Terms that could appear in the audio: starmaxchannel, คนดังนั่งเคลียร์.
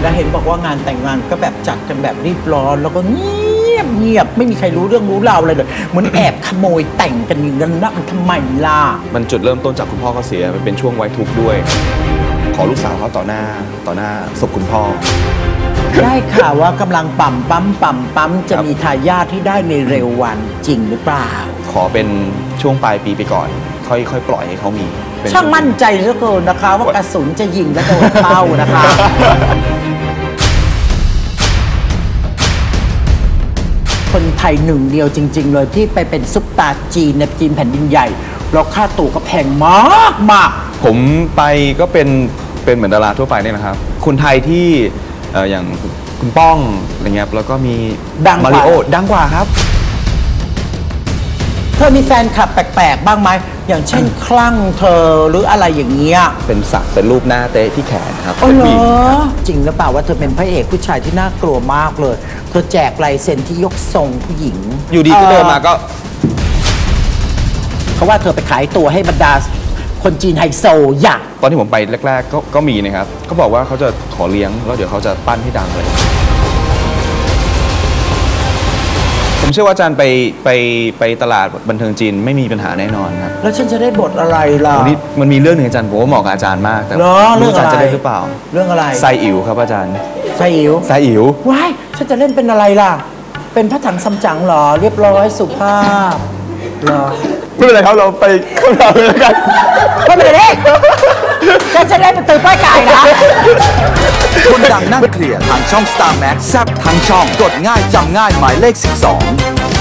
และเห็นบอกว่างานแต่งงานก็แบบจัดกันแบบรีบร้อนแล้วก็เงียบเงียบไม่มีใครรู้เรื่องรู้ราวอะไรเลยเหมือนแอบขโมยแต่งกันอย่างนั้นนะมันทำไมล่ะมันจุดเริ่มต้นจากคุณพ่อเขาเสียมันเป็นช่วงไว้ทุกข์ด้วยขอลูกสาวเขาต่อหน้าศพคุณพ่อได้ข่าวว่ากำลังปั๊มจะมีทายาทที่ได้ในเร็ววันจริงหรือเปล่าขอเป็นช่วงปลายปีไปก่อนค่อยๆปล่อยให้เขามีช่างมั่นใจซะเกินนะคะว่ากระสุนจะยิงและโดนเป้านะคะคนไทยหนึ่งเดียวจริงๆเลยที่ไปเป็นซุปตาจีนในจีนแผ่นดินใหญ่แล้วค่าตั๋วก็แพงมากมากผมไปก็เป็นเหมือนดาราทั่วไปเนี่ยนะครับคนไทยที่อย่างคุณป้องอะไรเงี้ยแล้วก็มีมาริโอดังกว่าครับเธอมีแฟนคลับแปลกๆบ้างไหมอย่างเช่นคลั่งเธอหรืออะไรอย่างเงี้ยเป็นสักเป็นรูปหน้าเตะที่แขนครับเป็นผู้หญิงจริงหรือเปล่าว่าเธอเป็นพระเอกผู้ชายที่น่ากลัวมากเลยเธอแจกลายเซ็นที่ยกทรงผู้หญิงอยู่ดีก็เดินมาก็เขาว่าเธอไปขายตัวให้บรรดาคนจีนไฮโซอยากตอนที่ผมไปแรกๆก็มีนะครับเขาบอกว่าเขาจะขอเลี้ยงแล้วเดี๋ยวเขาจะปั้นให้ดังเลยผมเชื่อว่าอาจารย์ไปตลาดบันเทิงจีนไม่มีปัญหาแน่นอนครับแล้วฉันจะได้บทอะไรล่ะมันมีเรื่องหนึ่งอาจารย์ผมว่าเหมาะกับอาจารย์มากแต่เรื่องอาจารย์จะได้หรือเปล่าเรื่องอะไรไซอิ๋วครับอาจารย์ไซอิ๋วไซอิ๋วว้ายฉันจะเล่นเป็นอะไรล่ะเป็นพระถังซัมจั๋งหรอเรียบร้อยสุภาพหรอไม่เป็นไรครับเราไปข้างหลังเลยแล้วกันไม่เป็นไรฉันจะได้ประตูป้ายไก่นะคนดังนั่งเคลียร์ทางช่อง Star Max แซ่บทั้งช่องกดง่ายจำง่ายหมายเลข 12